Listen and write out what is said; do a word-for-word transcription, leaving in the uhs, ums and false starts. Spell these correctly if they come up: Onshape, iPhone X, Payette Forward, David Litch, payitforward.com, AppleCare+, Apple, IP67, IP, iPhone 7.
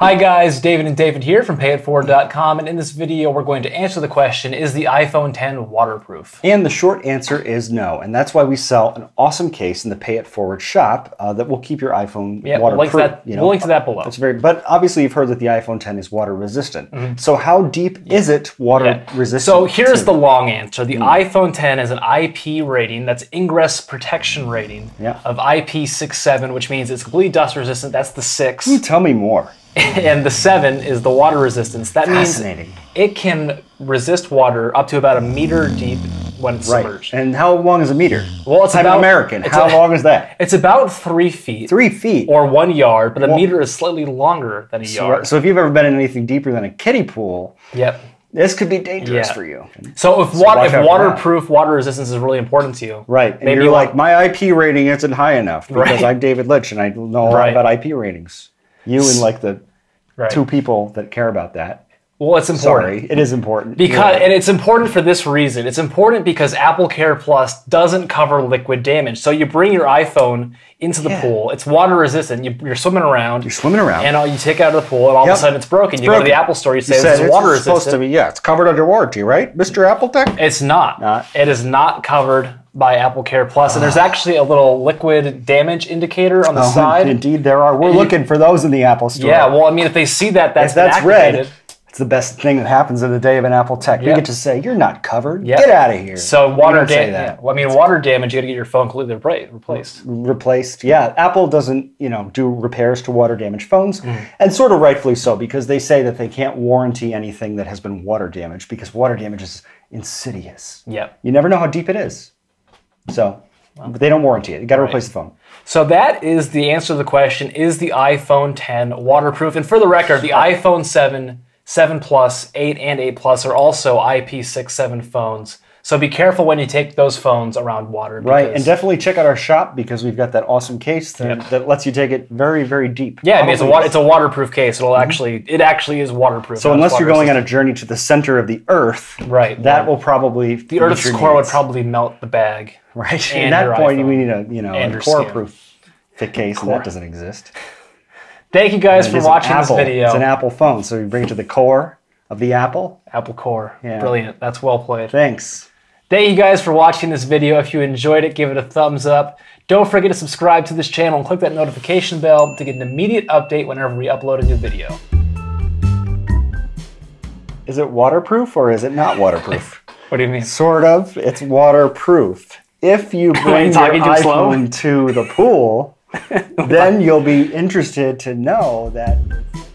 Hi guys, David and David here from pay it forward dot com, and in this video we're going to answer the question, is the iPhone ten waterproof? And the short answer is no, and that's why we sell an awesome case in the Pay It Forward shop uh, that will keep your iPhone yeah, waterproof. We'll link, that, you know, we'll link to that below. That's very, but obviously you've heard that the iPhone ten is water resistant. Mm-hmm. So how deep yeah. is it water yeah. resistant? So here's to? the long answer. The mm. iPhone ten has an I P rating, that's ingress protection rating, yeah. of I P sixty-seven, which means it's completely dust resistant. That's the six. Can you tell me more? And the seven is the water resistance. That means it can resist water up to about a meter deep when it's right. submerged. And how long is a meter? Well, it's I'm about, American. It's how a, long is that? It's about three feet. Three feet. Or one yard, but a well, meter is slightly longer than a yard. So if you've ever been in anything deeper than a kiddie pool, yep. this could be dangerous yeah. for you. So if, so wa if waterproof, water resistance is really important to you. Right. And maybe you're like, my I P rating isn't high enough because right. I'm David Litch and I know a lot right. about I P ratings. You and like the right. two people that care about that. Well, it's important. Sorry, it is important. Because, yeah. and it's important for this reason. It's important because AppleCare+ doesn't cover liquid damage. So you bring your iPhone into the yeah. pool. It's water resistant. You, you're swimming around. You're swimming around. And all, you take it out of the pool and all yep. of a sudden it's broken. It's you broken. Go to the Apple store, you say you this is water resistant. Supposed to be, yeah, it's covered under warranty, right, Mister AppleTech? It's not. not. It is not covered by AppleCare+, uh, and there's actually a little liquid damage indicator on the oh, side. Indeed, there are. We're looking for those in the Apple store. Yeah, well, I mean, if they see that, that's, that's red. It's the best thing that happens in the day of an Apple Tech. Yep. You get to say, you're not covered. Yep. Get out of here. So water damage. Yeah. Well, I mean, it's water damage, you got to get your phone completely replaced. Replaced, yeah. Apple doesn't, you know, do repairs to water damaged phones, mm. and sort of rightfully so, because they say that they can't warranty anything that has been water damaged, because water damage is insidious. Yeah. You never know how deep it is. So, but they don't warranty it. You got to right. replace the phone. So that is the answer to the question, is the iPhone ten waterproof? And for the record, the iPhone seven, seven Plus, eight, and eight Plus are also I P sixty-seven phones. So be careful when you take those phones around water. Right, and definitely check out our shop because we've got that awesome case that, yep. that lets you take it very, very deep. Yeah, I mean, it's, a, it's a waterproof case. It'll mm-hmm. actually, it actually is waterproof. So unless water you're going resistant. on a journey to the center of the Earth, right, that right. will probably the Earth's core needs. would probably melt the bag. Right, and at that point iPhone. we need a you know and a core-proof thick case, and that doesn't exist. Thank you guys for watching this video. It's an Apple phone, so you bring it to the core of the Apple. Apple core, yeah. brilliant. That's well played. Thanks. Thank you guys for watching this video. If you enjoyed it, give it a thumbs up. Don't forget to subscribe to this channel and click that notification bell to get an immediate update whenever we upload a new video. Is it waterproof or is it not waterproof? What do you mean? Sort of. It's waterproof. If you bring your iPhone slow? to the pool, then you'll be interested to know that...